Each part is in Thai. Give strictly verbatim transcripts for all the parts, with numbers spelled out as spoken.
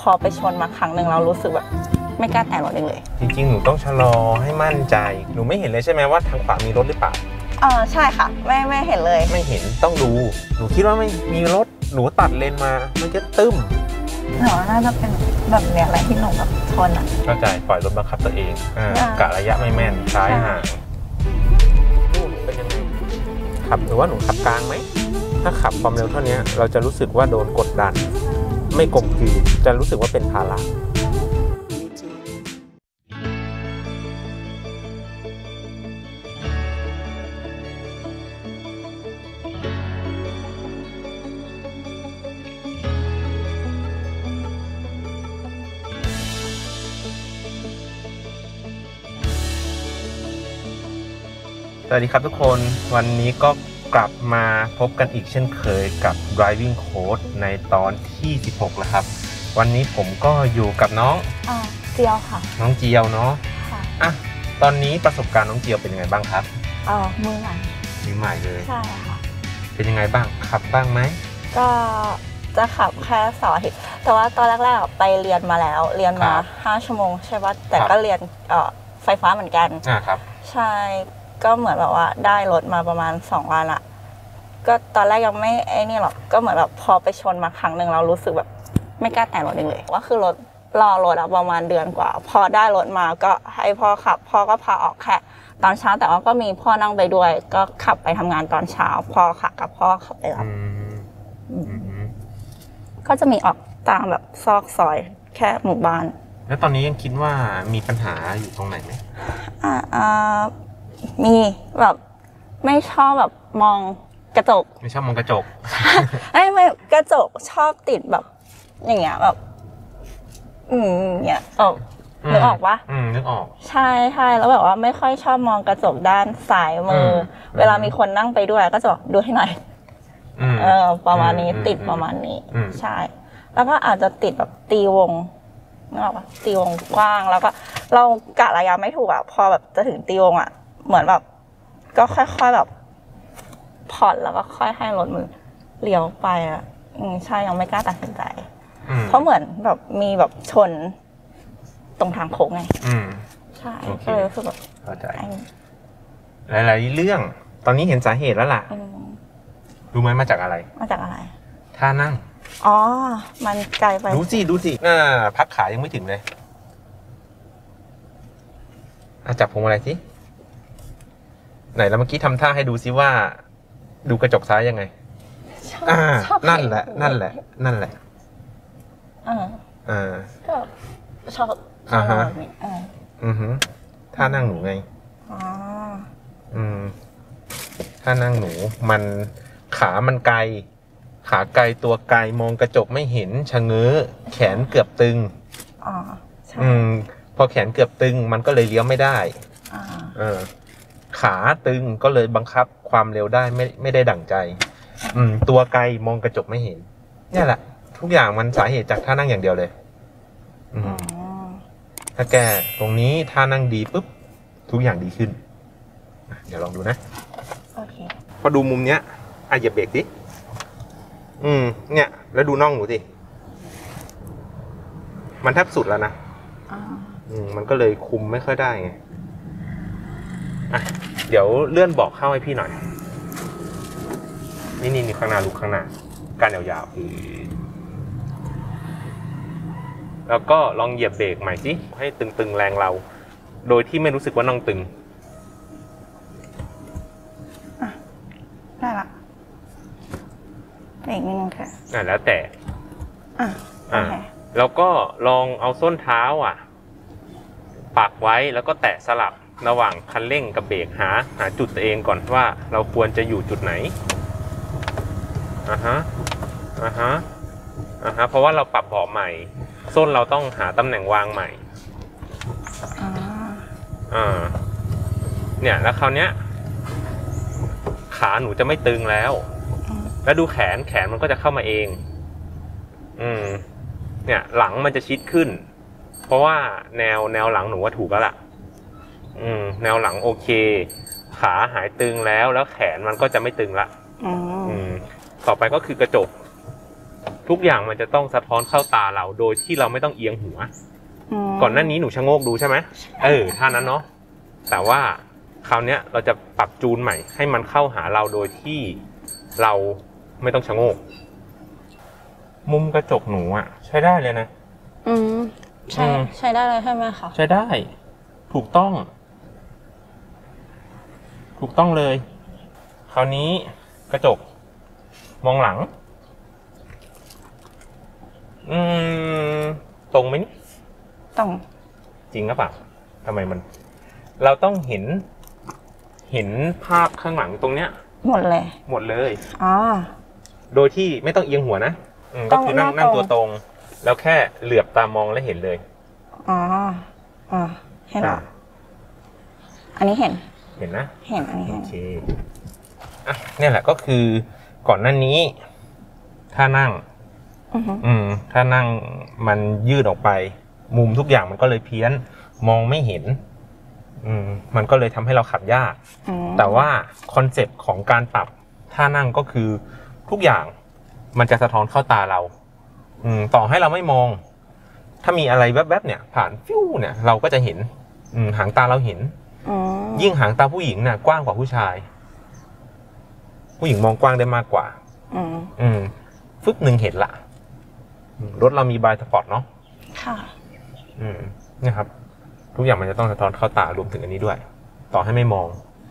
พอไปชนมาครั้งหนึ่งเรารู้สึกแบบไม่กล้าแตะรถเลยจริงๆหนูต้องชะลอให้มั่นใจหนูไม่เห็นเลยใช่ไหมว่าทางขวามีรถหรือเปล่าเออใช่ค่ะไม่ไม่เห็นเลยไม่เห็นต้องดูหนูคิดว่าไม่มีรถหนูตัดเลนมามันจะตึ้มหนูน่าจะเป็นแบบเนี้ยอะไรที่หนูแบบชนอ่ะเข้าใจปล่อยรถบังคับตัวเองอ่ากะระยะไม่แม่นซ้ายห่างลูกหนูเป็นยังไงขับหรือว่าหนูขับกลางไหมถ้าขับความเร็วเท่านี้เราจะรู้สึกว่าโดนกดดันไม่กลมกลืนจะรู้สึกว่าเป็นภาระสวัสดีครับทุกคนวันนี้ก็กลับมาพบกันอีกเช่นเคยกับ Driving Code ในตอนที่สิบหกนะครับวันนี้ผมก็อยู่กับน้องอ่าเจียวค่ะน้องเจียวเนาะค่ะอ่ะตอนนี้ประสบการณ์น้องเจียวเป็นยังไงบ้างครับอ๋อมือใหม่มือใหม่เลยใช่ค่ะเป็นยังไงบ้างขับบ้างไหมก็จะขับแค่สองอาทิตย์แต่ว่าตอนแรกๆไปเรียนมาแล้วเรียนมาห้าชั่วโมงใช่ป่ะแต่ก็เรียนเอ่อไฟฟ้าเหมือนกันอ่าครับใช่ก็เหมือนแบบว่าได้รถมาประมาณสองวันละก็ตอนแรกยังไม่ไอ้นี่หรอกก็เหมือนแบบพอไปชนมาครั้งหนึ่งเรารู้สึกแบบไม่กล้าแตะรถเลยว่าคือรถรอรถประมาณเดือนกว่าพอได้รถมาก็ให้พ่อขับพ่อก็พาออกแค่ตอนเช้าแต่ว่าก็มีพ่อนั่งไปด้วยก็ขับไปทำงานตอนเช้าพ่อขับกับพ่อขับไปรับก็จะมีออกตามแบบซอกซอยแค่หมู่บ้านแล้วตอนนี้ยังคิดว่ามีปัญหาอยู่ตรงไหนไหมอ่าอ่ามีแบบไม่ชอบแบบมองกระจกไม่ชอบมองกระจกไม่ไม่กระจกชอบติดแบบอย่างเงี้ยแบบอืมเนี่ยออกนึกออกปะอืมนึกออกใช่ใช่แล้วแบบว่าไม่ค่อยชอบมองกระจกด้านซ้ายมือเวลามีคนนั่งไปด้วยก็จะบอกดูให้หน่อยเออประมาณนี้ติดประมาณนี้ใช่แล้วก็อาจจะติดแบบตีวงนึกออกปะตีวงกว้างแล้วก็เรากะระยะไม่ถูกอ่ะพอแบบจะถึงตีวงอ่ะเหมือนแบบก็ค่อยๆแบบผ่อนแล้วก็ค่อยให้รถมือเลี้ยวไปอ่ะใช่ยังไม่กล้าตัดสินใจเพราะเหมือนแบบมีแบบชนตรงทางโค้งไงใช่ก็เลยรู้สึกแบบเข้าใจหลายๆเรื่องตอนนี้เห็นสาเหตุแล้วล่ะรู้ไหมมาจากอะไรมาจากอะไรท่านั่งอ๋อมันไกลไปดูสิดูสิน่าพักขายังไม่ถึงเลยจับพวงอะไรสิไหนแล้วเมื่อกี้ทำท่าให้ดูซิว่าดูกระจกซ้ายยังไงนั่นแหละนั่นแหละนั่นแหละอ่าอ่าก็ชอบอ่าฮะอือฮึท่านั่งหนูไงอ๋ออืมท่านั่งหนูมันขามันไกลขาไกลตัวไกลมองกระจกไม่เห็นชะเง้อแขนเกือบตึงอ๋อใช่อืมพอแขนเกือบตึงมันก็เลยเลี้ยวไม่ได้อ่าเออขาตึงก็เลยบังคับความเร็วได้ไม่ไม่ได้ดั่งใจอืมตัวไกลมองกระจกไม่เห็นเนี่ยแหละทุกอย่างมันสาเหตุจากท่านั่งอย่างเดียวเลยอืมถ้าแก้ตรงนี้ท่านั่งดีปุ๊บทุกอย่างดีขึ้นเดี๋ยวลองดูนะโอเคพอดูมุมเนี้ยอ่ะอย่าเบรกดิอืมเนี่ยแล้วดูน่องหนูสิมันแทบสุดแล้วนะอืมมันก็เลยคุมไม่ค่อยได้ไงอ่ะเดี๋ยวเลื่อนบอกเข้าให้พี่หน่อยนี่นี่ข้างหน้าลูกข้างหน้าการยาวๆแล้วก็ลองเหยียบเบรกใหม่สิให้ตึงๆแรงเราโดยที่ไม่รู้สึกว่าน้องตึงอ่ะได้ละเบรกนิดนึงค่ะอ่ะแล้วแต่อ่ะอ่ะแล้วก็ลองเอาส้นเท้าอ่ะปักไว้แล้วก็แตะสลับระหว่างคันเร่งกับเบรกหาหาจุดตัวเองก่อนว่าเราควรจะอยู่จุดไหนอ่าฮะอ่าฮะอ่าฮะเพราะว่าเราปรับเบาะใหม่ส้นเราต้องหาตำแหน่งวางใหม่อ่าเนี่ยแล้วคราวเนี้ยขาหนูจะไม่ตึงแล้วแล้วดูแขนแขนมันก็จะเข้ามาเองอืมเนี่ยหลังมันจะชิดขึ้นเพราะว่าแนวแนวหลังหนูว่าถูกแล้วล่ะอืมแนวหลังโอเคขาหายตึงแล้วแล้วแขนมันก็จะไม่ตึงละอืมต่อไปก็คือกระจก ทุกอย่างมันจะต้องสะท้อนเข้าตาเราโดยที่เราไม่ต้องเอียงหัวก่อนหน้านี้หนูชะโงกดูใช่ไหมเออท่านั้นเนาะแต่ว่าคราวเนี้ยเราจะปรับจูนใหม่ให้มันเข้าหาเราโดยที่เราไม่ต้องชะโงกมุมกระจกหนูอ่ะใช้ได้เลยนะอืมใช่ใช้ได้เลยใช่ไหมคะใช้ได้ถูกต้องถูกต้องเลยคราวนี้กระจกมองหลังอืมตรงไหมนี่ตรงจริงหรือเปล่าทำไมมันเราต้องเห็นเห็นภาพข้างหลังตรงเนี้ยหมดเลยหมดเลยอ๋อโดยที่ไม่ต้องเอียงหัวนะก็คือนั่งนั่งตัวตรงแล้วแค่เหลือบตามองแล้วเห็นเลยอ๋ออ๋อเห็นอันนี้เห็นเห็นนะเห็นอันนี้โอเคอ่ะเนี่ยแหละก็คือก่อนหน้านี้ถ้านั่งอืมถ้านั่งมันยืดออกไปมุมทุกอย่างมันก็เลยเพี้ยนมองไม่เห็นอืมมันก็เลยทำให้เราขับยากแต่ว่าคอนเซปต์ของการปรับท่านั่งก็คือทุกอย่างมันจะสะท้อนเข้าตาเราอืมต่อให้เราไม่มองถ้ามีอะไรแวบๆเนี่ยผ่านฟิวเนี่ยเราก็จะเห็นอืมหางตาเราเห็นยิ่งหางตาผู้หญิงน่ะกว้างกว่าผู้ชายผู้หญิงมองกว้างได้มากกว่าอืมฟึบหนึ่งเห็นละรถเรามีบายสปอร์ตเนาะค่ะอืมนะครับทุกอย่างมันจะต้องสะท้อนเข้าตารวมถึงอันนี้ด้วยต่อให้ไม่มอง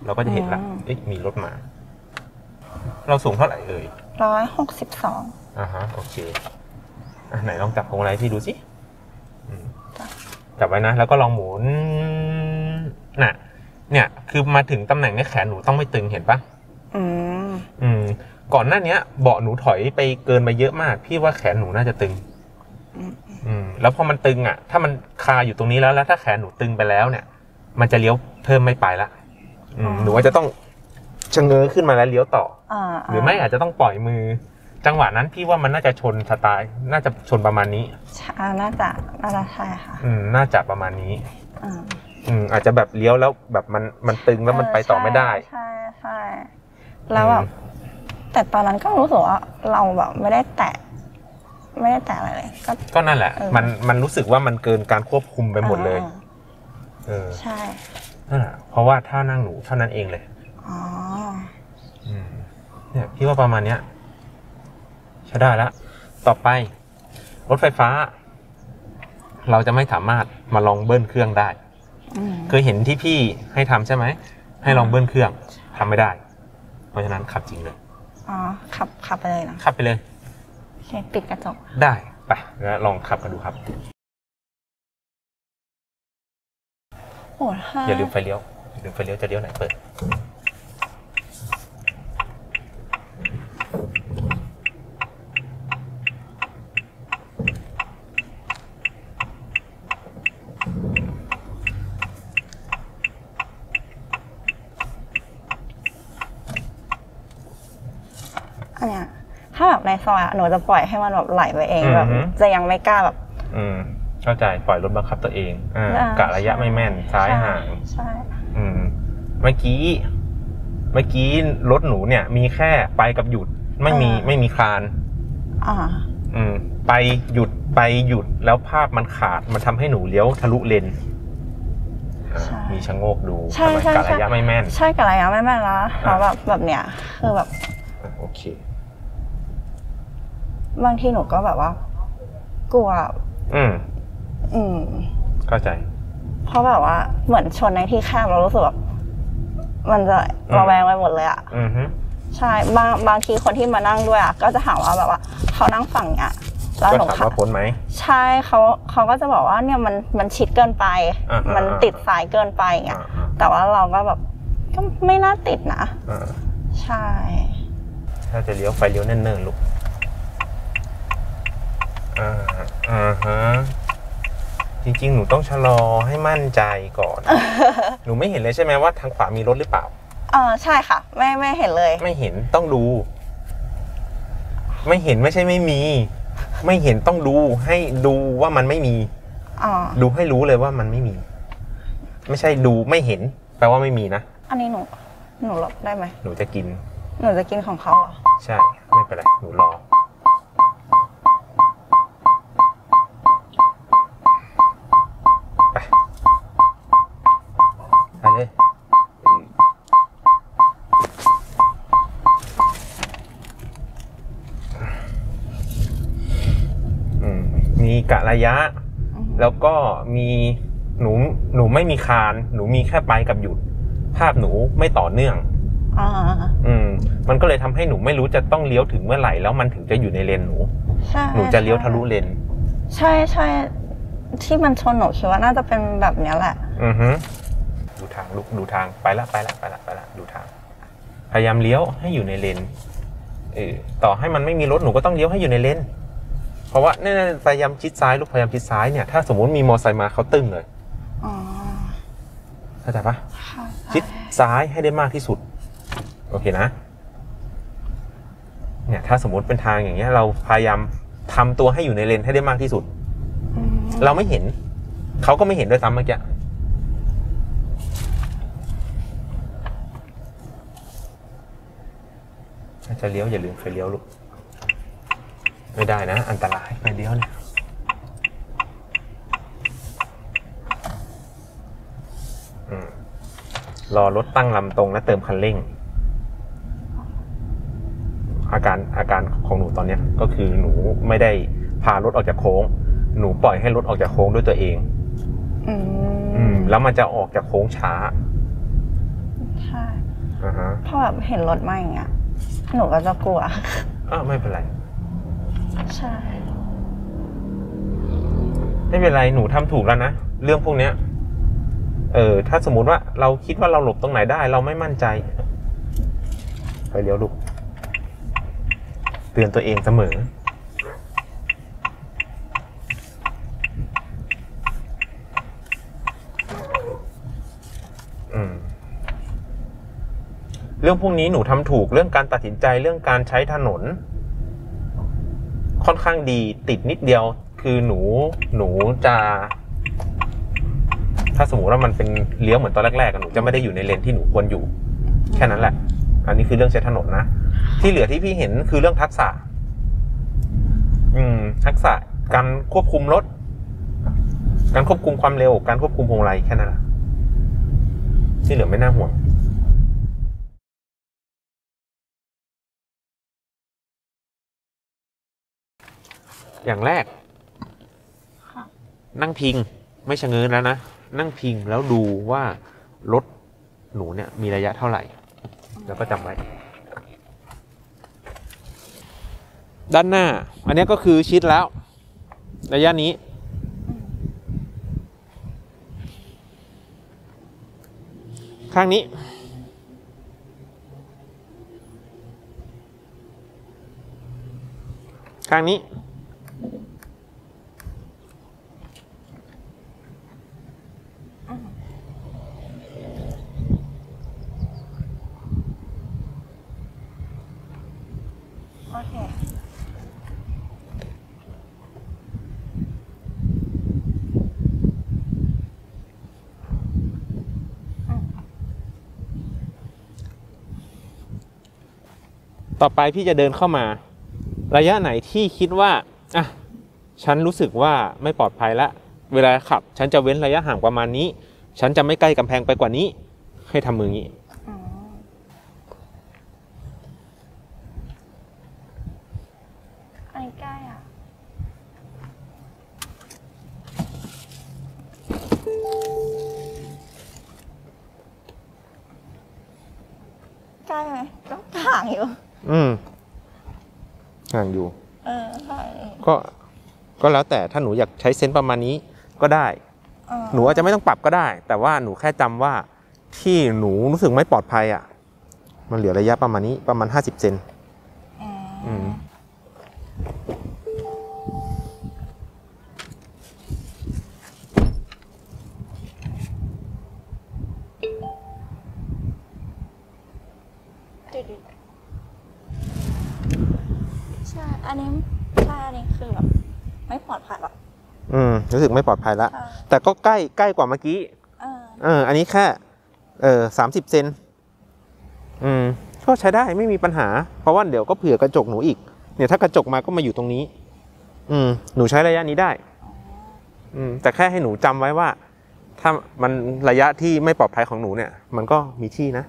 เราก็จะเห็นละเอ๊ะมีรถมาเราสูงเท่าไหร่เอ่ยร้อยหกสิบสองอ่าฮะโอเคอ่ะไหนลองจับพวงมาลัยพี่ดูสิจับไว้นะแล้วก็ลองหมุนน่ะเนี่ยคือมาถึงตำแหน่งนี้แขนหนูต้องไม่ตึงเห็นปะอืมอืมก่อนหน้านี้เบาะหนูถอยไปเกินมาเยอะมากพี่ว่าแขนหนูน่าจะตึงอืมแล้วพอมันตึงอ่ะถ้ามันคาอยู่ตรงนี้แล้วแล้วถ้าแขนหนูตึงไปแล้วเนี่ยมันจะเลี้ยวเพิ่มไม่ไปละอืมหนูว่าจะต้องชะเง้อขึ้นมาแล้วเลี้ยวต่อหรือไม่อาจจะต้องปล่อยมือจังหวะนั้นพี่ว่ามันน่าจะชนสไตล์น่าจะชนประมาณนี้น่าจะน่าจะใช่ค่ะอืมน่าจะประมาณนี้อืมอาจจะแบบเลี้ยวแล้วแบบมันมันตึงแล้วมันไปต่อไม่ได้ใช่ใช่แล้วแบบแต่ตอนนั้นก็รู้สึกว่าเราแบบไม่ได้แตะไม่ได้แตะอะไรเลยก็ก็นั่นแหละมันมันรู้สึกว่ามันเกินการควบคุมไปหมดเลยเออใช่นั่นแหละเพราะว่าท่านั่งหนูเท่านั้นเองเลยอ๋ออืมเนี่ยพี่ว่าประมาณเนี้ยใช้ได้แล้วต่อไปรถไฟฟ้าเราจะไม่สามารถมาลองเบิ้ลเครื่องได้เคยเห็นที่พี่ให้ทำใช่ไหมให้ลองเบิ้ลเครื่องทำไม่ได้เพราะฉะนั้นขับจริงเลยอ๋อขับขับไปเลยนะขับไปเลยโอเคปิดกระจกได้ไปแล้วลองขับกันดูครับโอ้ค่ะอย่าลืมไฟเลี้ยวอย่าลืมไฟเลี้ยวจะเลี้ยวไหนเปิดถ้าแบบในซอยหนูจะปล่อยให้มันแบบไหลไปเองแบบจะยังไม่กล้าแบบอืมเข้าใจปล่อยรถบังคับตัวเองอ่ากะระยะไม่แม่นซ้ายห่างใช่อืมเมื่อกี้เมื่อกี้รถหนูเนี่ยมีแค่ไปกับหยุดไม่มีไม่มีคลานอ่าอืมไปหยุดไปหยุดแล้วภาพมันขาดมันทำให้หนูเลี้ยวทะลุเลนมีชะโงกดูกะระยะไม่แม่นใช่กะระยะไม่แม่นแล้วเขาแบบแบบเนี้ยคือแบบโอเคบางทีหนูก็แบบว่ากลัวอืมอืมเข้าใจเพราะแบบว่าเหมือนชนในที่แคบเรารู้สึกแบบมันจะระแวงไปหมดเลยอ่ะอือฮึใช่บางบางทีคนที่มานั่งด้วยอ่ะก็จะถามว่าแบบว่าเขานั่งฝั่งเนี้ยแล้วหนูถามว่าพ้นไหมใช่เขาเขาก็จะบอกว่าเนี่ยมันมันชิดเกินไปมันติดสายเกินไปเงี้ยแต่ว่าเราก็แบบก็ไม่น่าติดนะใช่ถ้าจะเลี้ยวไฟเลี้ยวเนิ่นๆลูกอ่าอ่าฮะจริงๆหนูต้องชะลอให้มั่นใจก่อนหนูไม่เห็นเลยใช่ไหมว่าทางขวามีรถหรือเปล่าเออใช่ค่ะไม่ไม่เห็นเลยไม่เห็นต้องดูไม่เห็นไม่ใช่ไม่มีไม่เห็นต้องดูให้ดูว่ามันไม่มีอ๋อดูให้รู้เลยว่ามันไม่มีไม่ใช่ดูไม่เห็นแปลว่าไม่มีนะอันนี้หนูหนูหลบได้ไหมหนูจะกินหนูจะกินของเขาเหรอใช่ไม่เป็นไรหนูรอ กะระยะแล้วก็มีหนูหนูไม่มีคานหนูมีแค่ไปกับหยุดภาพหนูไม่ต่อเนื่องอ่าอืมมันก็เลยทำให้หนูไม่รู้จะต้องเลี้ยวถึงเมื่อไหร่แล้วมันถึงจะอยู่ในเลนหนูหนูจะเลี้ยวทะลุเลนใช่ใช่ที่มันชนหนูคิดว่าน่าจะเป็นแบบนี้แหละอือฮึดูทางลุกดูทางไปละไปละไปละไปละดูทางพยายามเลี้ยวให้อยู่ในเลนเออต่อให้มันไม่มีรถหนูก็ต้องเลี้ยวให้อยู่ในเลนเพราะว่าเนี่ยพยายามชิดซ้ายลูกพยายามชิดซ้ายเนี่ยถ้าสมมติมีมอเตอร์ไซค์มาเขาตึ้งเลยอ๋อเข้าใจปะชิดซ้ายให้ได้มากที่สุดโอเคนะเนี่ยถ้าสมมติเป็นทางอย่างเงี้ยเราพยายามทำตัวให้อยู่ในเลนให้ได้มากที่สุดเราไม่เห็นเขาก็ไม่เห็นด้วยซ้ำเมื่อกี้จะเลี้ยวอย่าลืมเคยเลี้ยวลูกไม่ได้นะอันตรายไปเลี้ยวเลยรอรถตั้งลำตรงและเติมคันเร่งอาการอาการของหนูตอนนี้ก็คือหนูไม่ได้พารถออกจากโค้งหนูปล่อยให้รถออกจากโค้งด้วยตัวเองอืมแล้วมันจะออกจากโค้งช้าใช่เพราะแบบเห็นรถมาอย่างเงี้ยหนูก็จะกลัวอ้าวไม่เป็นไรใช่ไม่เป็นไรหนูทำถูกแล้วนะเรื่องพวกเนี้ยเออถ้าสมมุติว่าเราคิดว่าเราหลบตรงไหนได้เราไม่มั่นใจไปเลี้ยวลูกเตือนตัวเองเสมอเรื่องพวกนี้หนูทำถูกเรื่องการตัดสินใจเรื่องการใช้ถนนค่อนข้างดีติดนิดเดียวคือหนูหนูจะถ้าสมมติว่ามันเป็นเลี้ยวเหมือนตอนแรกๆหนูจะไม่ได้อยู่ในเลนที่หนูควรอยู่แค่นั้นแหละอันนี้คือเรื่องใช้ถนนนะที่เหลือที่พี่เห็นคือเรื่องทักษะอืมทักษะการควบคุมรถการควบคุมความเร็วการควบคุมพวงมาลัยแค่นั้นแหละที่เหลือไม่น่าห่วงอย่างแรกนั่งพิงไม่ชะเง้อแล้วนะนั่งพิงแล้วดูว่ารถหนูเนี่ยมีระยะเท่าไหร่แล้วก็จำไว้ด้านหน้าอันนี้ก็คือชิดแล้วระยะนี้ข้างนี้ข้างนี้ต่อไปพี่จะเดินเข้ามาระยะไหนที่คิดว่าอ่ะฉันรู้สึกว่าไม่ปลอดภัยละเวลาขับฉันจะเว้นระยะห่างประมาณนี้ฉันจะไม่ใกล้กำแพงไปกว่านี้ให้ทำมืองี้อันใกล้อ่ะใกล้ไหมต้องห่างอยู่อืมห่างอยู่เออก็ก็แล้วแต่ถ้าหนูอยากใช้เซนส์ประมาณนี้ก็ได้หนูอาจจะไม่ต้องปรับก็ได้แต่ว่าหนูแค่จำว่าที่หนูรู้สึกไม่ปลอดภัยอ่ะมันเหลือระยะประมาณนี้ประมาณห้าสิบเซนอืมอันนี้ใช่อันนี้คือแบบไม่ปลอดภัยหรออืมรู้สึกไม่ปลอดภัยแล้วแต่ก็ใกล้ใกล้กว่าเมื่อกี้เอออันนี้แค่เออสามสิบเซนอืมก็ใช้ได้ไม่มีปัญหาเพราะว่าเดี๋ยวก็เผื่อกระจกหนูอีกเนี่ยถ้ากระจกมาก็มาอยู่ตรงนี้อืมหนูใช้ระยะนี้ได้อืมแต่แค่ให้หนูจำไว้ว่าถ้ามันระยะที่ไม่ปลอดภัยของหนูเนี่ยมันก็มีที่นะ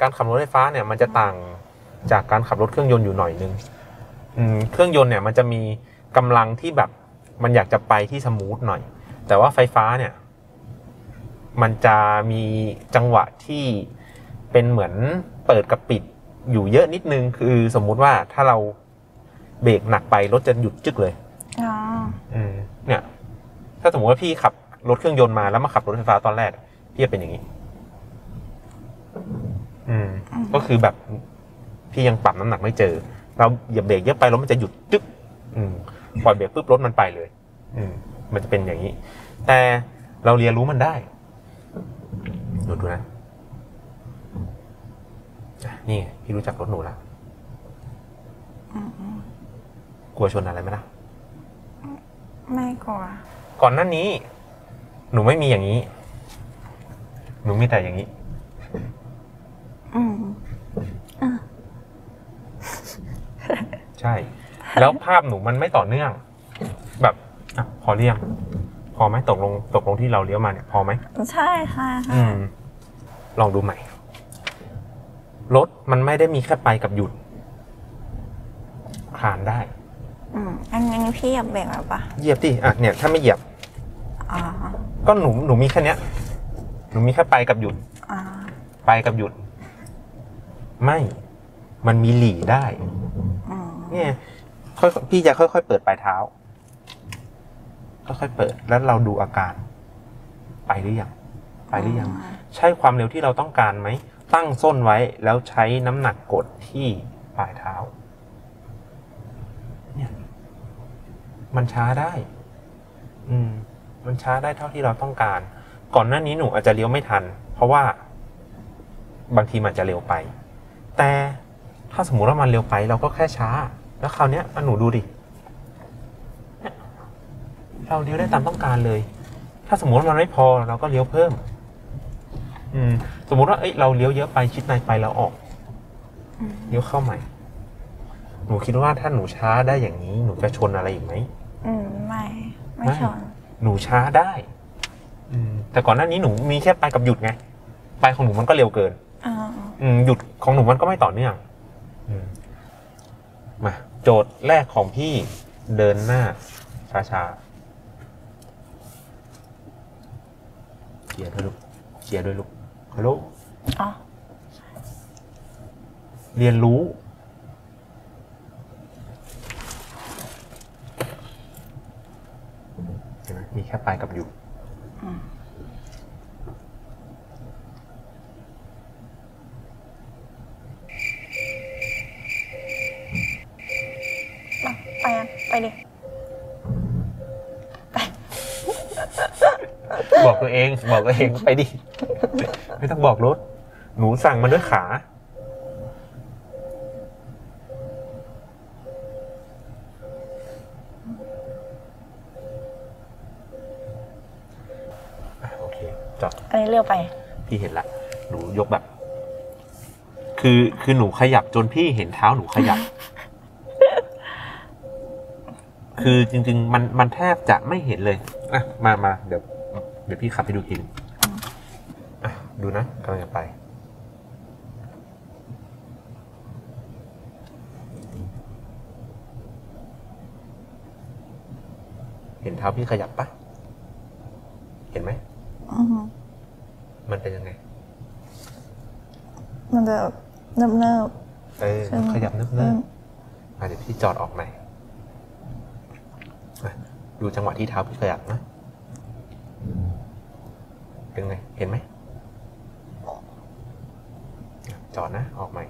การขับรถไฟฟ้าเนี่ยมันจะต่างจากการขับรถเครื่องยนต์อยู่หน่อยนึง เครื่องยนต์เนี่ยมันจะมีกำลังที่แบบมันอยากจะไปที่สมูทหน่อยแต่ว่าไฟฟ้าเนี่ยมันจะมีจังหวะที่เป็นเหมือนเปิดกับปิดอยู่เยอะนิดนึงคือสมมุติว่าถ้าเราเบรกหนักไปรถจะหยุดจึ๊กเลยอ๋ออืมเนี่ยถ้าสมมติว่าพี่ขับรถเครื่องยนต์มาแล้วมาขับรถไฟฟ้าตอนแรกพี่จะเป็นอย่างนี้อืมก็คือแบบพี่ยังปรับน้ำหนักไม่เจอเราเหยียบเบรกเยอะไปรถมันจะหยุดจึ๊กอืมปล่อยเบรกปุ๊บรถมันไปเลยอืมมันจะเป็นอย่างนี้แต่เราเรียนรู้มันได้ดูดูนะนี่พี่รู้จักรถหนูละกลัวชนอะไรไหมล่ะไม่กลัวก่อนหน้านี้หนูไม่มีอย่างนี้หนูมีแต่อย่างนี้อืมอ่ะใช่แล้วภาพหนูมันไม่ต่อเนื่องแบบอ่ะพอเรียงพอไหมตกลงตกลงที่เราเลี้ยวมาเนี่ยพอไหมใช่ค่ะอืมลองดูใหม่รถมันไม่ได้มีแค่ไปกับหยุดคลานได้อืมอันนี้พี่เหยียบเบรกหรือเปล่าเหยียบดิอ่ะเนี่ยถ้าไม่เหยียบอ๋อก็หนูหนูมีแค่เนี้ยหนูมีแค่ไปกับหยุดอ๋อไปกับหยุดไม่มันมีหลีได้เนี่ยค่อยพี่จะค่อยๆเปิดปลายเท้าค่อยๆเปิดแล้วเราดูอาการไปหรือยังไปหรือยังใช่ความเร็วที่เราต้องการไหมตั้งส้นไว้แล้วใช้น้ำหนักกดที่ปลายเท้าเนี่ยมันช้าได้อืมมันช้าได้เท่าที่เราต้องการก่อนหน้านี้หนูอาจจะเลี้ยวไม่ทันเพราะว่าบางทีมันจะเร็วไปแต่ถ้าสมมุติว่ามันเร็วไปเราก็แค่ช้าแล้วคราวนี้หนูดูดิเราเลี้ยวได้ตามต้องการเลยถ้าสมมติว่ามันไม่พอเราก็เลี้ยวเพิ่มอืมสมมุติว่าเอ้ยเราเลี้ยวเยอะไปชิดในไปแล้วออกเลี้ยวเข้าใหม่หนูคิดว่าถ้าหนูช้าได้อย่างนี้หนูจะชนอะไรอีกไหมอืมไม่ไม่ชนหนูช้าได้อืมแต่ก่อนหน้านี้หนูมีแค่ไปกับหยุดไงไปของหนูมันก็เร็วเกินอ๋ออืมหยุดของหนูมันก็ไม่ต่อเนื่องอืมมาโจทย์แรกของพี่เดินหน้าช้าๆเกียร์ด้วยลูกเกียร์ด้วยลูกฮัลโหลอ๋อเรียนรู้เห็นไหมมีแค่ไปกับอยู่ไปอ่ะไปดิบอกตัวเองบอกตัวเองไปดิไม่ต้องบอกรถหนูสั่งมันด้วยขาโอเคจอดอันนี้เร็วไปพี่เห็นละหนูยกแบบคือคือหนูขยับจนพี่เห็นเท้าหนูขยับคือจริงๆมันมันแทบจะไม่เห็นเลยอ่ะมามาเดี๋ยวเดี๋ยวพี่ขับไปดูทีนึงอ่ะดูนะกำลังจะไปเห็นเท้าพี่ขยับปะเห็นไหมอือมันเป็นยังไงมันจะเนิบเนิบเออขยับเนิบเนิบอ่ะเดี๋ยวพี่จอดออกไหนดูจังหวะที่เท้าพี่ขยับนะเป็นไงเห็นไหมจอดนะออกใหม่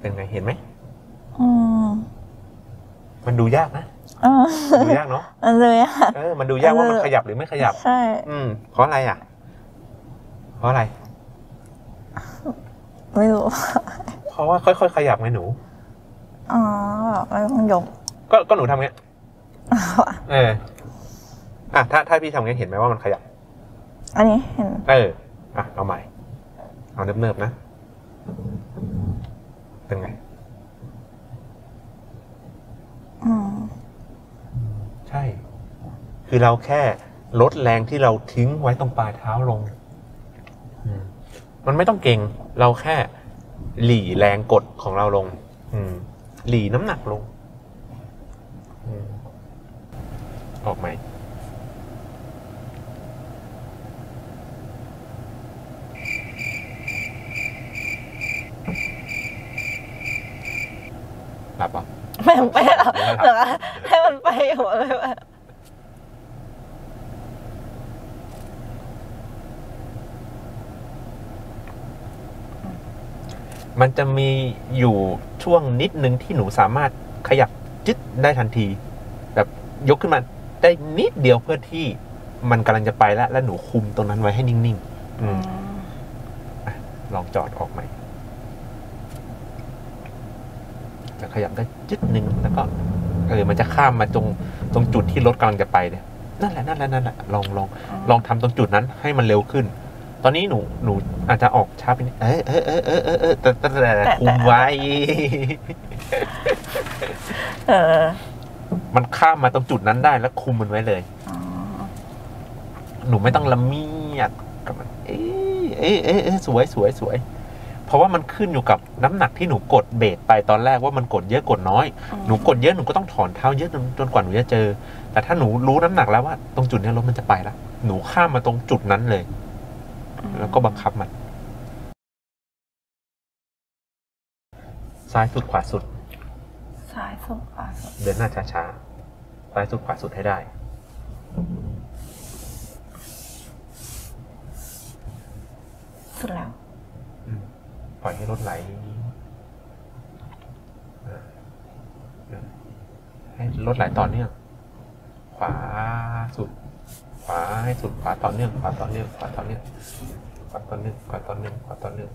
เป็นไงเห็นไหมอืมมันดูยากนะดูยากเนาะมันดูยากเออมันดูยากว่ามันขยับหรือไม่ขยับใช่อืมเพราะอะไรอ่ะเพราะอะไรไม่รู้เพราะว่าค่อยๆขยับไงหนูอ๋อแล้วมันยกก็ก็หนูทำเงี้ยเอออ่ะถ้าถ้าพี่ทำเงี้ยเห็นไหมว่ามันขยับอันนี้เห็นเอออ่ะเอาใหม่เอาเนิบๆนะเป็นไงอืมใช่คือเราแค่ลดแรงที่เราทิ้งไว้ตรงปลายเท้าลงมันไม่ต้องเก่งเราแค่ หลีแรงกดของเราลงหลีน้ำหนักลงออกไหมหลับปะไม่ต้องไปหรอกให้มันไปหัวเลยว่ามันจะมีอยู่ช่วงนิดนึงที่หนูสามารถขยับจึ๊ดได้ทันทีแบบยกขึ้นมาได้นิดเดียวเพื่อที่มันกำลังจะไปแล้วและหนูคุมตรงนั้นไว้ให้นิ่งๆ อ, อลองจอดออกใหม่จะขยับได้จึ๊ดนึงแล้วก็เออมันจะข้ามมาตรงตรงจุดที่รถกำลังจะไปเนี่ยนั่นแหละนั่นแหละนั่นแหละลองลองลองทำตรงจุดนั้นให้มันเร็วขึ้นตอนนี้หนูหนูอาจจะออกช้าไปนิดเออเออเออเออเออแต่แต่คุมไว้เออมันข้ามมาตรงจุดนั้นได้แล้วคุมมันไว้เลยหนูไม่ต้องละเมียดกับมันเออเออเออเออสวยสวยสวยเพราะว่ามันขึ้นอยู่กับน้ำหนักที่หนูกดเบรคไปตอนแรกว่ามันกดเยอะกดน้อยหนูกดเยอะหนูก็ต้องถอนเท้าเยอะจนกว่าหนูจะเจอแต่ถ้าหนูรู้น้ำหนักแล้วว่าตรงจุดนี้รถมันจะไปแล้วหนูข้ามมาตรงจุดนั้นเลยแล้วก็บังคับมันซ้ายสุดขวาสุดซ้ายสุดขวาสุดเดินหน้าช้าๆซ้ายสุดขวาสุดให้ได้สุดแล้วปล่อยให้รถไหลให้รถไหลต่อเนื่องขวาสุดขวาให้สุดขวาต่อเนื่องขวาต่อเนื่องขวาต่อเนื่องขวาต่อเนื่องขวาต่อเนื่องขวาต่อเนื่อง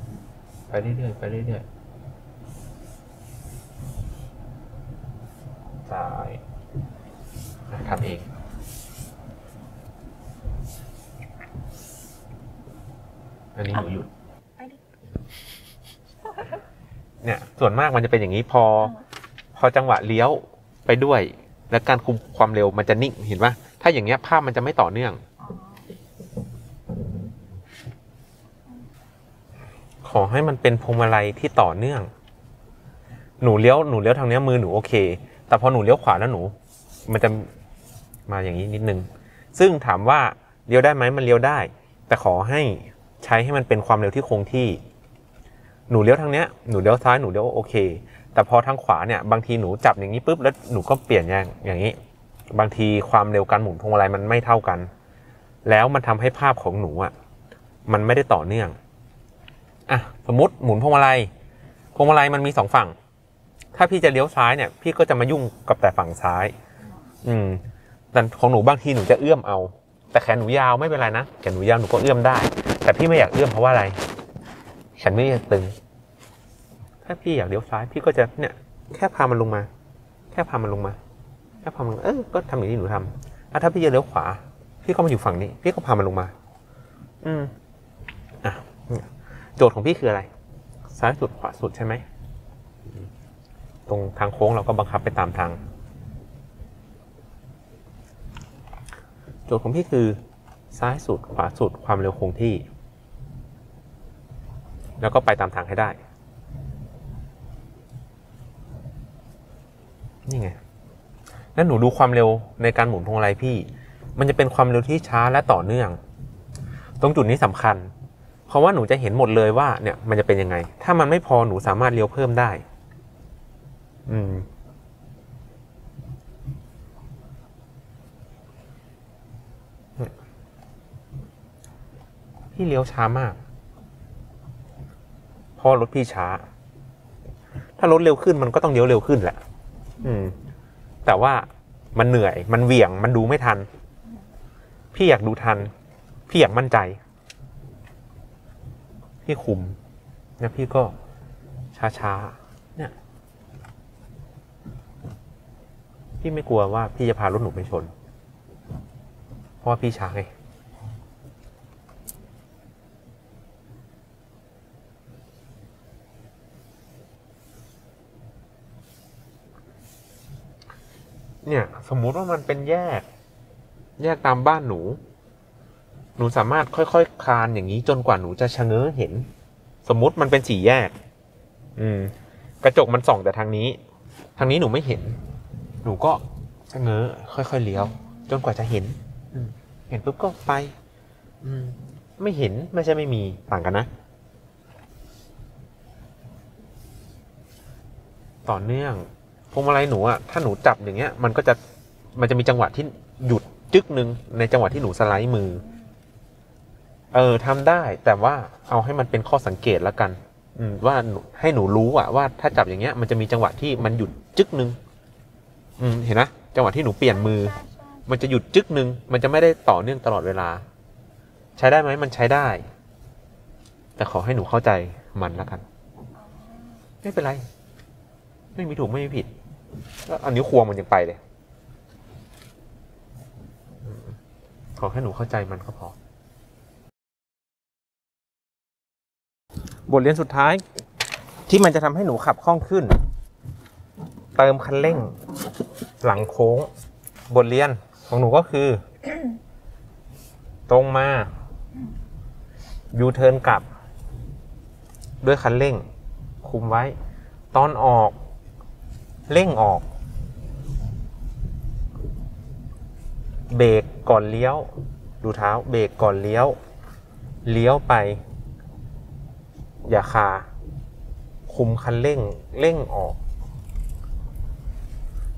ไปเรื่อยๆไปเรื่อยๆซ้ายทำเองอันนี้หนูหยุดเนี่ยส่วนมากมันจะเป็นอย่างนี้พอพอจังหวะเลี้ยวไปด้วยและการคุมความเร็วมันจะนิ่งเห็นปะถ้าอย่างเงี้ยภาพมันจะไม่ต่อเนื่องขอให้มันเป็นพวงมาลัยที่ต่อเนื่องหนูเลี้ยวหนูเลี้ยวทางเนี้ยมือหนูโอเคแต่พอหนูเลี้ยวขวาแล้วหนูมันจะมาอย่างนี้นิดนึงซึ่งถามว่าเลี้ยวได้ไหมมันเลี้ยวได้แต่ขอให้ใช้ให้มันเป็นความเร็วที่คงที่หนูเลี้ยวทางเนี้ยหนูเลี้ยวซ้ายหนูเลี้ยวโอเคแต่พอทางขวาเนี่ยบางทีหนูจับอย่างนี้ปุ๊บแล้วหนูก็เปลี่ยนอย่างอย่างนี้บางทีความเร็วการหมุนพวงมาลัยมันไม่เท่ากันแล้วมันทำให้ภาพของหนูอ่ะมันไม่ได้ต่อเนื่องอ่ะสมมติหมุนพวงมาลัยพวงมาลัยมันมีสองฝั่งถ้าพี่จะเลี้ยวซ้ายเนี่ยพี่ก็จะมายุ่งกับแต่ฝั่งซ้ายอืมแต่ของหนูบางทีหนูจะเอื้อมเอาแต่แขนหนูยาวไม่เป็นไรนะแขนหนูยาวหนูก็เอื้อมได้แต่พี่ไม่อยากเอื้อมเพราะว่าอะไรแขนไม่ตึงถ้าพี่อยากเลี้ยวซ้ายพี่ก็จะเนี่ยแค่พามันลงมาแค่พามันลงมาแค่พามันเออก็ทำอย่างที่หนูทำแล้วถ้าพี่จะเลี้ยวขวาพี่ก็มาอยู่ฝั่งนี้พี่ก็พามันลงมาอืมอ่ะโจทย์ของพี่คืออะไรซ้ายสุดขวาสุดใช่ไหมตรงทางโค้งเราก็บังคับไปตามทางโจทย์ของพี่คือซ้ายสุดขวาสุดความเร็วคงที่แล้วก็ไปตามทางให้ได้นี่ไงแล้วหนูดูความเร็วในการหมุนพวงมาลัยพี่มันจะเป็นความเร็วที่ช้าและต่อเนื่องตรงจุดนี้สำคัญเพราะว่าหนูจะเห็นหมดเลยว่าเนี่ยมันจะเป็นยังไงถ้ามันไม่พอหนูสามารถเลี้ยวเพิ่มได้อืมพี่เลี้ยวช้ามากเพราะรถพี่ช้าถ้ารถเร็วขึ้นมันก็ต้องเลี้ยวเร็วขึ้นแหละอืมแต่ว่ามันเหนื่อยมันเหวี่ยงมันดูไม่ทันพี่อยากดูทันพี่อยากมั่นใจพี่คุมแล้วพี่ก็ช้าๆเนี่ยพี่ไม่กลัวว่าพี่จะพารถหนูไปชนเพราะว่าพี่ช้าไงเนี่ยสมมุติว่ามันเป็นแยกแยกตามบ้านหนูหนูสามารถค่อยๆ ค, คลานอย่างนี้จนกว่าหนูจะชะเง้อเห็นสมมุติมันเป็นสี่แยก อืมกระจกมันส่องแต่ทางนี้ทางนี้หนูไม่เห็นหนูก็ชะเง้อค่อยๆเลี้ยวจนกว่าจะเห็นเห็นปุ๊บก็ไปอืมไม่เห็นไม่ใช่ไม่มีต่างกันนะต่อเนื่องพวงมาลัยหนูอ่ะถ้าหนูจับอย่างเงี้ยมันก็จะมันจะมีจังหวะที่หยุดจึ๊กนึงในจังหวะที่หนูสไลด์มือเออทำได้แต่ว่าเอาให้มันเป็นข้อสังเกตแล้วกันว่าให้หนูรู้อ่ะว่าถ้าจับอย่างเงี้ยมันจะมีจังหวะที่มันหยุดจึ๊กนึงอืมเห็นนะจังหวะที่หนูเปลี่ยนมือมันจะหยุดจึ๊กนึงมันจะไม่ได้ต่อเนื่องตลอดเวลาใช้ได้ไหมมันใช้ได้แต่ขอให้หนูเข้าใจมันแล้วกันไม่เป็นไรไม่มีถูกไม่มีผิดแล้วอันนี้ควงมันยังไปเลยขอให้หนูเข้าใจมันก็พอบทเรียนสุดท้ายที่มันจะทำให้หนูขับคล่องขึ้นเติมคันเร่งหลังโค้งบทเรียนของหนูก็คือ ตรงมายูเทิร์นกลับด้วยคันเร่งคุมไว้ตอนออกเร่งออกเบรกก่อนเลี้ยวดูเท้าเบรกก่อนเลี้ยวเลี้ยวไปอย่าคาคุมคันเร่งเร่งออก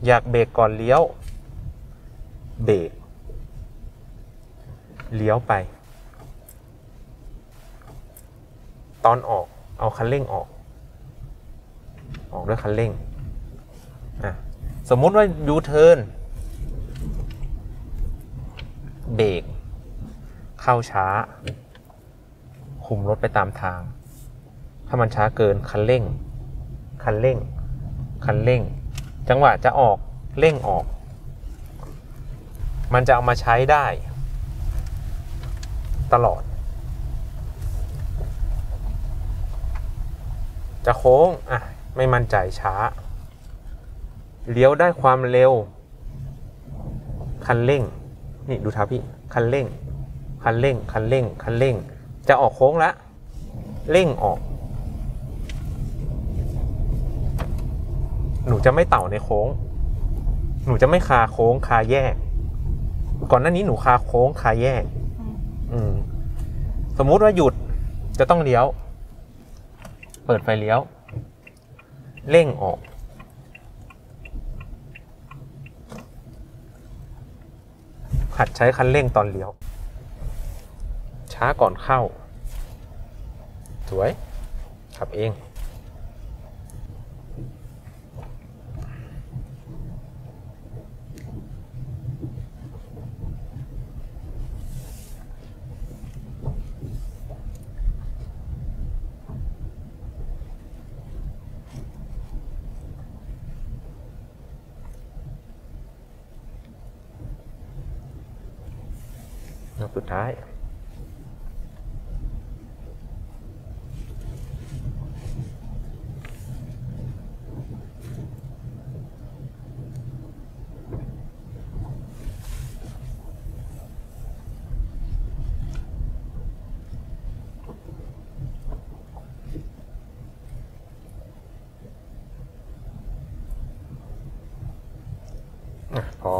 อยากเบรกก่อนเลี้ยวเบรกเลี้ยวไปตอนออกเอาคันเร่งออกออกด้วยคันเร่งอ่ะสมมุติว่ายูเทิร์นเบรกเข้าช้าคุมรถไปตามทางถ้ามันช้าเกินคันเร่งคันเร่งคันเร่งจังหวะจะออกเร่งออกมันจะเอามาใช้ได้ตลอดจะโค้งอ่ะไม่มั่นใจช้าเลี้ยวได้ความเร็วคันเร่งนี่ดูเท้าพี่คันเร่งคันเร่งคันเร่งคันเร่งจะออกโค้งละเร่งออกหนูจะไม่เต่าในโค้งหนูจะไม่คาโค้งคาแยกก่อนหน้านี้หนูคาโค้งคาแยกอืมสมมุติว่าหยุดจะต้องเลี้ยวเปิดไฟเลี้ยวเร่งออกหัดใช้คันเร่งตอนเลี้ยวช้าก่อนเข้าสวยขับเองสุดท้ายพอ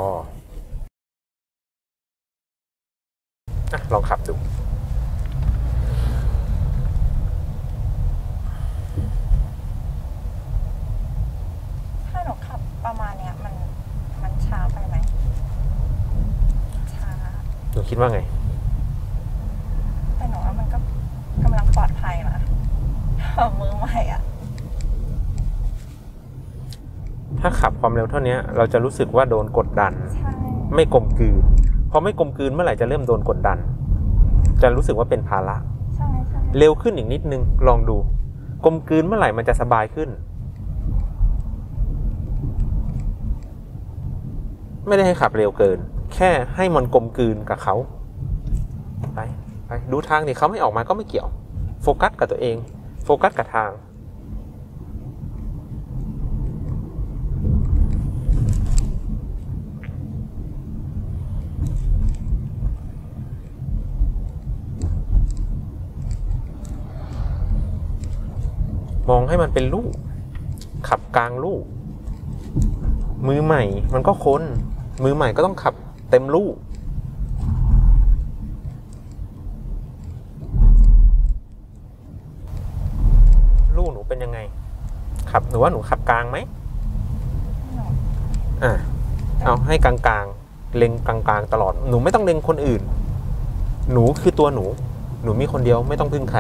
ลองขับดูถ้าหนูขับประมาณเนี้ยมันมันช้าไปไหมช้าหนูคิดว่าไงแต่หนูว่ามันก็กำลังปลอดภัยนะมือใหม่อ่ะถ้าขับความเร็วเท่านี้เราจะรู้สึกว่าโดนกดดันไม่กลมกลืนพอไม่กลมกลืนเมื่อไหร่จะเริ่มโดนกดดันจะรู้สึกว่าเป็นภาระเร็วขึ้นอีกนิดนึงลองดูกลมกลืนเมื่อไหร่มันจะสบายขึ้นไม่ได้ให้ขับเร็วเกินแค่ให้มันกลมกลืนกับเขาไปไปดูทางดิเขาไม่ออกมาก็ไม่เกี่ยวโฟกัสกับตัวเองโฟกัสกับทาง มองให้มันเป็นลูกขับกลางลูกมือใหม่มันก็ค้นมือใหม่ก็ต้องขับเต็มลูกลูกหนูเป็นยังไงขับหนูว่าหนูขับกลางไหมอ่ะเอาให้กลางๆเล็งกลางๆตลอดหนูไม่ต้องเล็งคนอื่นหนูคือตัวหนูหนูมีคนเดียวไม่ต้องพึ่งใคร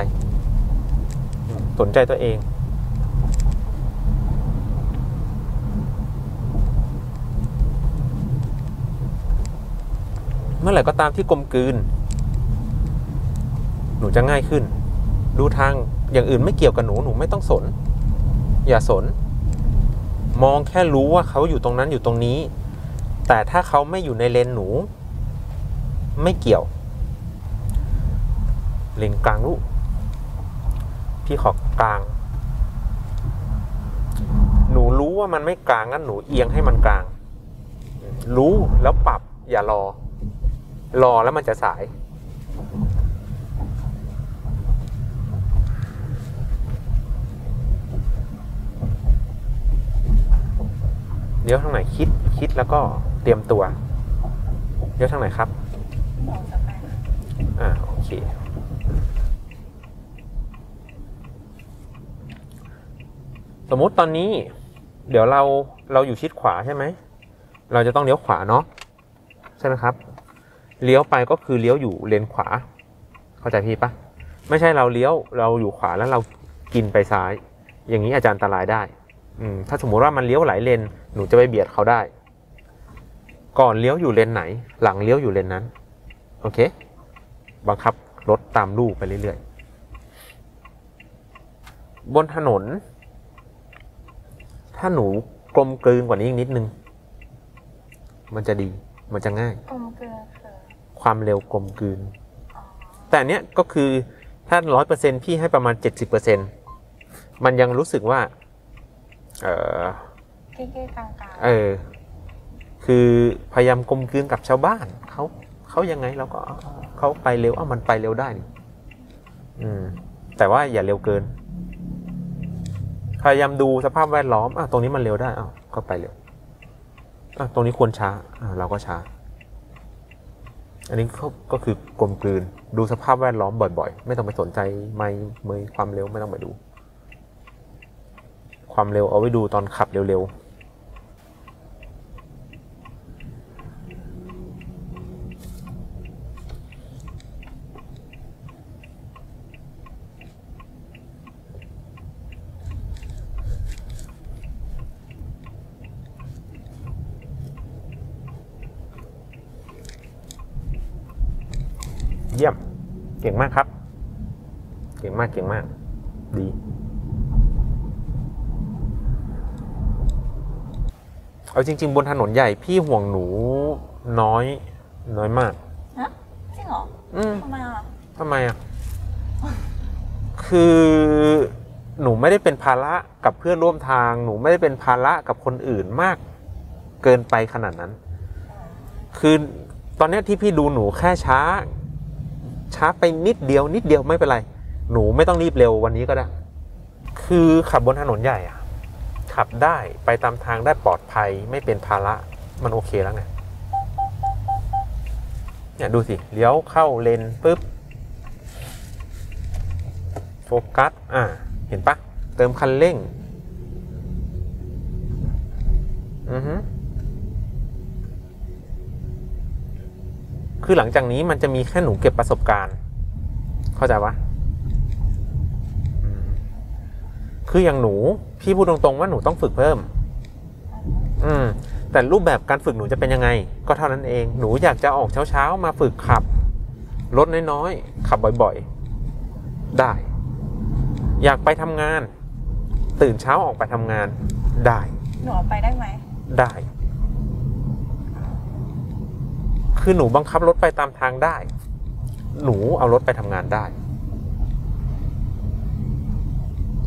สนใจตัวเองเมื่อไหร่ก็ตามที่กลมกลืนหนูจะง่ายขึ้นดูทางอย่างอื่นไม่เกี่ยวกับหนูหนูไม่ต้องสนอย่าสนมองแค่รู้ว่าเขาอยู่ตรงนั้นอยู่ตรงนี้แต่ถ้าเขาไม่อยู่ในเลนหนูไม่เกี่ยวเลนกลางลูกพี่ขอกลางหนูรู้ว่ามันไม่กลางงั้นหนูเอียงให้มันกลางรู้แล้วปรับอย่ารอรอแล้วมันจะสายเดี๋ยวทางไหนคิดคิดแล้วก็เตรียมตัวเดี๋ยวทางไหนครับอ่าโอเคสมมุติตอนนี้เดี๋ยวเราเราอยู่ชิดขวาใช่ไหมเราจะต้องเลี้ยวขวาเนาะใช่ไหมครับเลี้ยวไปก็คือเลี้ยวอยู่เลนขวาเข้าใจพี่ปะไม่ใช่เราเลี้ยวเราอยู่ขวาแล้วเรากินไปซ้ายอย่างนี้อาจจะอันตรายได้อืมถ้าสมมุติว่ามันเลี้ยวหลายเลนหนูจะไปเบียดเขาได้ก่อนเลี้ยวอยู่เลนไหนหลังเลี้ยวอยู่เลนนั้นโอเคบังคับรถตามลูกไปเรื่อยๆบนถนนถ้าหนูกลมกลืนกว่านี้อีกนิดนึงมันจะดีมันจะง่ายกลมกลืนค่ะความเร็วกลมกลืนแต่เนี้ยก็คือถ้าร้อยเปอร์เซ็นต์พี่ให้ประมาณเจ็ดสิบเปอร์เซ็นต์มันยังรู้สึกว่าเออเก๊กๆกลางๆเออคือพยายามกลมกลืนกับชาวบ้านเขาเขายังไงเราก็เขาไปเร็วอ้าวมันไปเร็วได้นี่อืมแต่ว่าอย่าเร็วเกินพยายามดูสภาพแวดล้อมอ่ะตรงนี้มันเร็วได้อ้าวก็ไปเร็วอ่ะตรงนี้ควรช้าอ่ะเราก็ช้าอันนี้ก็คือกลมกลืนดูสภาพแวดล้อมบ่อยๆไม่ต้องไปสนใจไม่ไม่ความเร็วไม่ต้องไปดูความเร็วเอาไว้ดูตอนขับเร็วเยี่ยมเก่งมากครับเก่งมากเก่งมากดีเอาจริงๆบนถนนใหญ่พี่ห่วงหนูน้อยน้อยมากฮะจริงเหรออืมทำไมอ่ะทำไมอ่ะ คือหนูไม่ได้เป็นภาระกับเพื่อนร่วมทางหนูไม่ได้เป็นภาระกับคนอื่นมากเกินไปขนาดนั้นคือตอนนี้ที่พี่ดูหนูแค่ช้าช้าไปนิดเดียวนิดเดียวไม่เป็นไรหนูไม่ต้องรีบเร็ววันนี้ก็ได้คือขับบนถนนใหญ่อะขับได้ไปตามทางได้ปลอดภัยไม่เป็นภาระมันโอเคแล้วไงเนี่ยดูสิเลี้ยวเข้าเลนปุ๊บโฟกัสอ่ะเห็นปะเติมคันเร่งอือฮึคือหลังจากนี้มันจะมีแค่หนูเก็บประสบการณ์เข้าใจปะคืออย่างหนูพี่พูดตรงๆว่าหนูต้องฝึกเพิ่มอืมแต่รูปแบบการฝึกหนูจะเป็นยังไงก็เท่านั้นเองหนูอยากจะออกเช้าๆมาฝึกขับรถน้อยๆขับบ่อยๆได้อยากไปทำงานตื่นเช้าออกไปทำงานได้หนูออกไปได้ไหมได้คือหนูบังคับรถไปตามทางได้หนูเอารถไปทำงานได้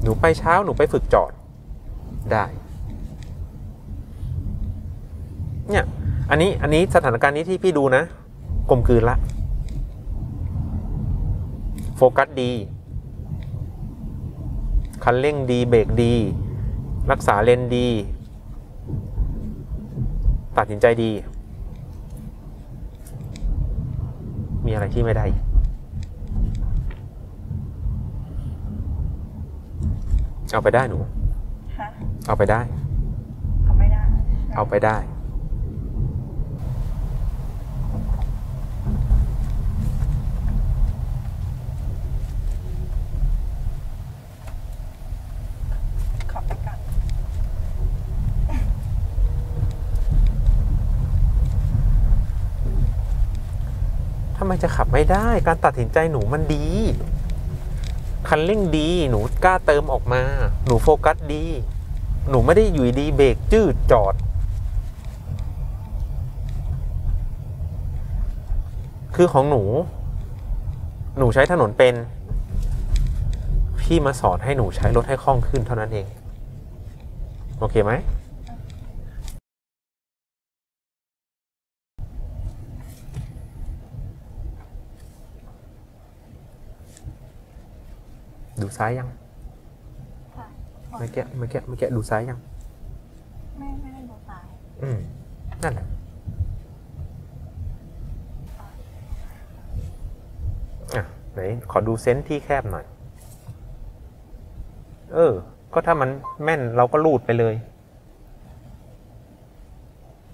หนูไปเช้าหนูไปฝึกจอดได้เนี่ยอันนี้อันนี้สถานการณ์นี้ที่พี่ดูนะกลมกลืนละโฟกัสดี คันเร่งดีเบรกดีรักษาเลนดีตัดสินใจดีมีอะไรที่ไม่ได้เอาไปได้หนูเอาไปได้เอาไปได้เอาไปได้ทำไมจะขับไม่ได้การตัดสินใจหนูมันดีคันเร่งดีหนูกล้าเติมออกมาหนูโฟกัสดีหนูไม่ได้อยู่ดีเบรกจืดจอดคือของหนูหนูใช้ถนนเป็นพี่มาสอนให้หนูใช้รถให้คล่องขึ้นเท่านั้นเองโอเคไหมดูซ้ายยังไม่แกะไม่แกะไม่แกะดูซ้ายยังไม่ไม่ได้ดูซ้ายอืมนั่นแหละอ่ะไหนขอดูเซนส์ที่แคบหน่อยเออก็ถ้ามันแม่นเราก็ลูดไปเลย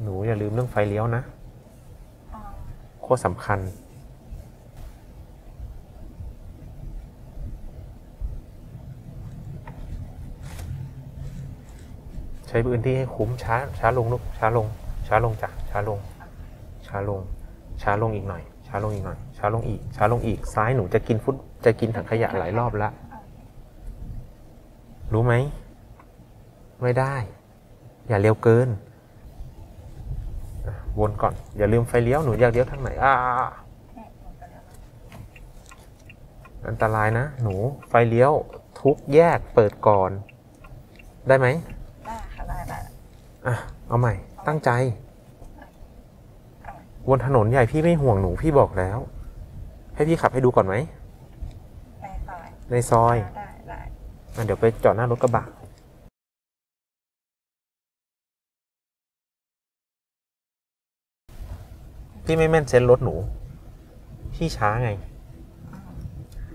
หนูอย่าลืมเรื่องไฟเลี้ยวนะโคตรสำคัญใช้พื้นที่ให้คุ้มช้าช้าลงลูกช้าลงช้าลงจ้ะช้าลงช้าลงช้าลงอีกหน่อยช้าลงอีกหน่อยช้าลงอีกช้าลงอีกซ้ายหนูจะกินฟุตจะกินถังขยะหลายรอบละรู้ไหมไม่ได้อย่าเร็วเกินวนก่อนอย่าลืมไฟเลี้ยวหนูอยากเลี้ยวทางไหนอ่าอันตรายนะหนูไฟเลี้ยวทุกแยกเปิดก่อนได้ไหมเอาใหม่ตั้งใจวนถนนใหญ่พี่ไม่ห่วงหนูพี่บอกแล้วให้พี่ขับให้ดูก่อนไหมในซอยในซอยเดี๋ยวไปจอดหน้ารถกระบะพี่ไม่แม่นเซนส์รถหนูพี่ช้าไง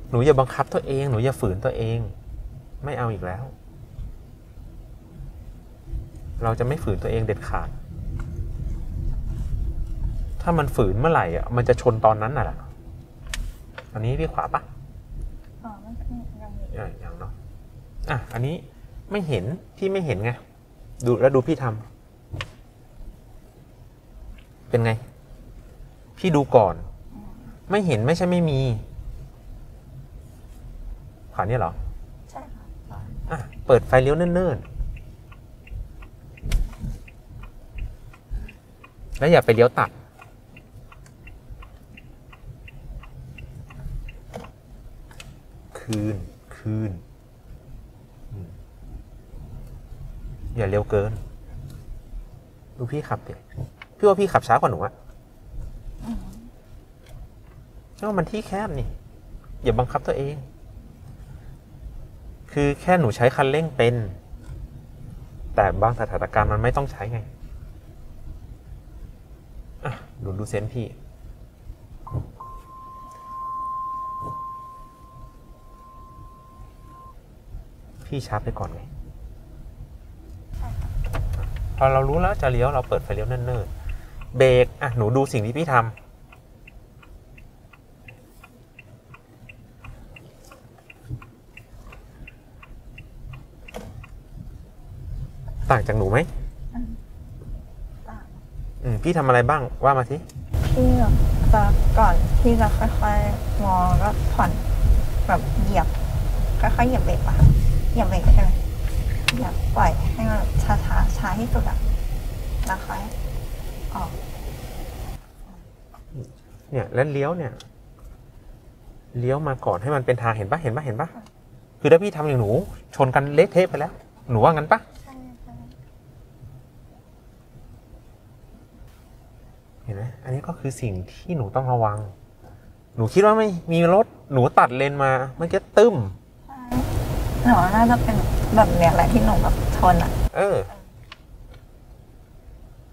หนูอย่าบังคับตัวเองหนูอย่าฝืนตัวเองไม่เอาอีกแล้วเราจะไม่ฝืนตัวเองเด็ดขาดถ้ามันฝืนเมื่อไหร่อ่ะมันจะชนตอนนั้นน่ะแหละอันนี้พี่ขวาปะอ๋อยังยังเนาะอ่ะอันนี้ไม่เห็นพี่ไม่เห็นไงดูแล้วดูพี่ทำเป็นไงพี่ดูก่อนไม่เห็นไม่ใช่ไม่มีขวานี่เหรอใช่ค่ะอ่ะเปิดไฟเลี้ยวเนิ่นๆแล้วอย่าไปเลี้ยวตัดคืนคืนอย่าเร็วเกินดูพี่ขับดิพี่ว่าพี่ขับช้ากว่าหนูอะก็มันที่แคบนี่อย่าบังคับตัวเองคือแค่หนูใช้คันเร่งเป็นแต่บางสถานการณ์มันไม่ต้องใช้ไงดูดูเซนพี่พี่ชาร์จไปก่อนไงพอเรารู้แล้วจะเลี้ยวเราเปิดไฟเลี้ยวเนิ่นๆเบรกอ่ะหนูดูสิ่งที่พี่ทำต่างจากหนูไหมพี่ทำอะไรบ้างว่ามาสิพี่จะก่อนพี่จะค่อยๆมองก็ผ่อนแบบเหยียบค่อยๆเหยียบเบรกอะเหยียบเบรกใช่ไหมเหยียบปล่อยให้มันช้าๆช้าที่สุดอะแล้วค่อยออกเนี่ยแล้วเลี้ยวเนี่ยเลี้ยวมาก่อนให้มันเป็นทางเห็นปะเห็นปะเห็นปะคือถ้าพี่ทำอย่างหนูชนกันเละเทะไปแล้วหนูว่างั้นปะเห็นไหมอันนี้ก็คือสิ่งที่หนูต้องระวังหนูคิดว่าไม่มีรถหนูตัดเลนมาเมื่อกี้ตึ้ม หนูน่าจะเป็นแบบเนี้ยแหละที่หนูแบบทนอ่ะเออ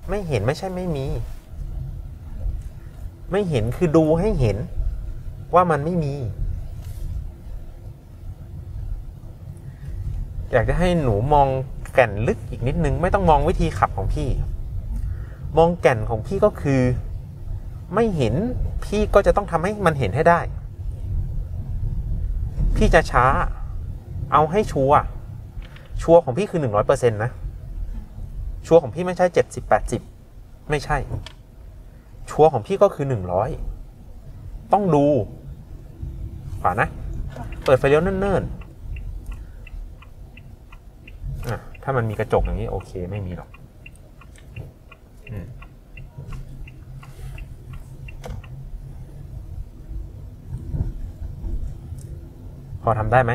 ไม่เห็นไม่ใช่ไม่มีไม่เห็นคือดูให้เห็นว่ามันไม่มีอยากจะให้หนูมองแก่นลึกอีกนิดนึงไม่ต้องมองวิธีขับของพี่มองแก่นของพี่ก็คือไม่เห็นพี่ก็จะต้องทำให้มันเห็นให้ได้พี่จะช้าเอาให้ชัวร์ชัวร์ของพี่คือ หนึ่งร้อยเปอร์เซ็นต์ นะชัวร์ของพี่ไม่ใช่ เจ็ดสิบ แปดสิบ ไม่ใช่ชัวร์ของพี่ก็คือหนึ่งร้อยต้องดูขวานะเปิดไฟเลี้ยวเนิ่นๆอ่ะถ้ามันมีกระจกอย่างนี้โอเคไม่มีหรอกอืมพอทำได้ไหม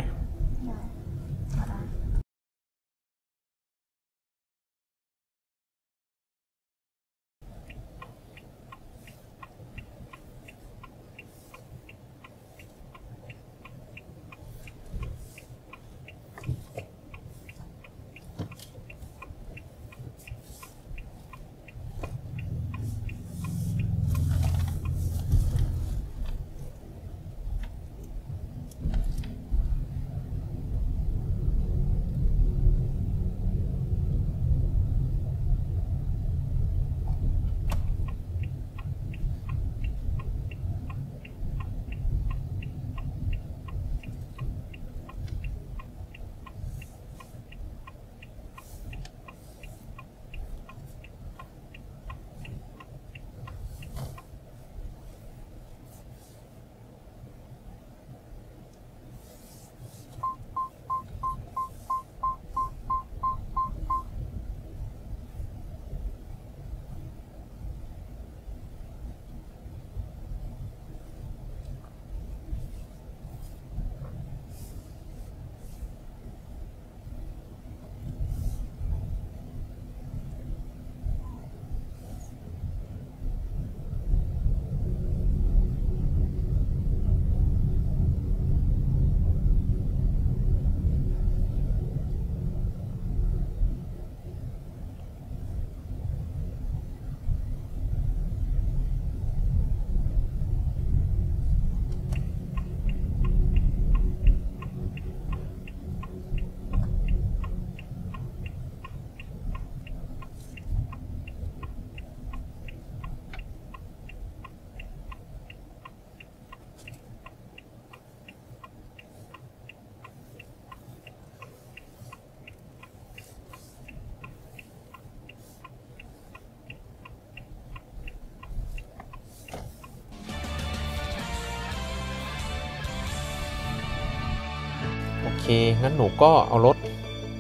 โอเคงั้นหนูก็เอารถ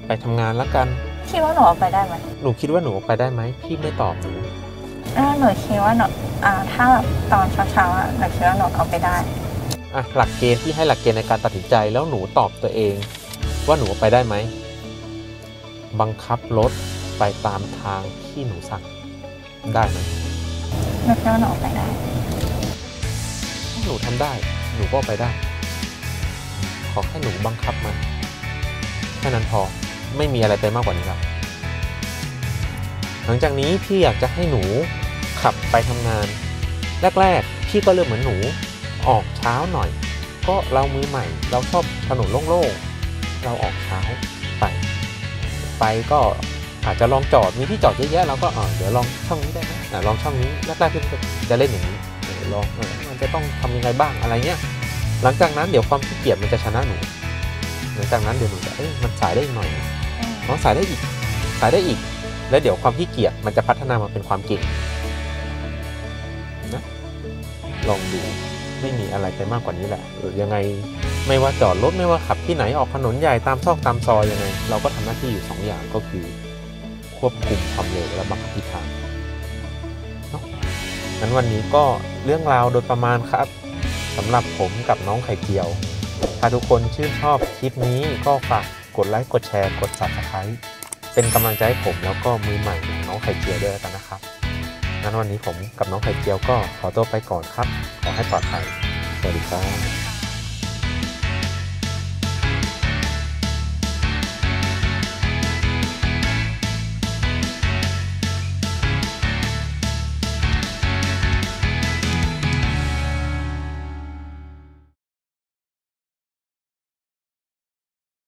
ไปทำงานแล้วกันคิดว่าหนูออกไปได้ไหมหนูคิดว่าหนูออกไปได้ไหมพี่ไม่ตอบหนูอ่าหนูคิดว่าหนูอ่าถ้าแบบตอนเช้าๆอ่ะหนูคิดว่าหนูออกไปได้อ่ะหลักเกณฑ์ที่ให้หลักเกณฑ์ในการตัดสินใจแล้วหนูตอบตัวเองว่าหนูออกไปได้ไหมบังคับรถไปตามทางที่หนูสั่งได้ไหมหนูคิดว่าหนูออกไปได้หนูทำได้หนูก็ไปได้ขอแค่หนูบังคับมันแค่นั้นพอไม่มีอะไรไปมากกว่านี้แล้วหลังจากนี้พี่อยากจะให้หนูขับไปทำงานแรกๆพี่ก็เริ่มเหมือนหนูออกเช้าหน่อยก็เรามือใหม่เราชอบถนนโล่งๆเราออกเช้าไปไปก็อาจจะลองจอดมีที่จอดเยอะแยะเราก็อ๋อเดี๋ยวลองช่องนี้ได้ไหมลองช่องนี้แรกๆพี่จะเล่นอย่างนี้ลองมันจะต้องทำยังไงบ้างอะไรเงี้ยหลังจากนั้นเดี๋ยวความขี้เกียจมันจะชนะหนูหลังจากนั้นเดี๋ยวหนูจะเอ้ยมันสายได้อีกหน่อยน้องสายได้อีกสายได้อีกแล้วเดี๋ยวความขี้เกียจมันจะพัฒนามาเป็นความเก่งนะลองดูไม่มีอะไรไปมากกว่านี้แหละหรือยังไงไม่ว่าจอดรถไม่ว่าขับที่ไหนออกถนนใหญ่ตามซอกตามซอยยังไงเราก็ทำหน้าที่อยู่สองอย่างก็คือควบคุมความเร็วและบังคับทิศทางเนาะงั้นวันนี้ก็เรื่องราวโดยประมาณครับสำหรับผมกับน้องไข่เกียวถ้าทุกคนชื่นชอบคลิปนี้ก็ฝากกดไลค์กดแชร์กด ซับสไครบ์ เป็นกำลังใจให้ผมแล้วก็มือใหม่น้องไข่เกียวด้วยกันนะครับงั้นวันนี้ผมกับน้องไข่เกียวก็ขอตัวไปก่อนครับขอให้ปลอดภัยสวัสดีครับ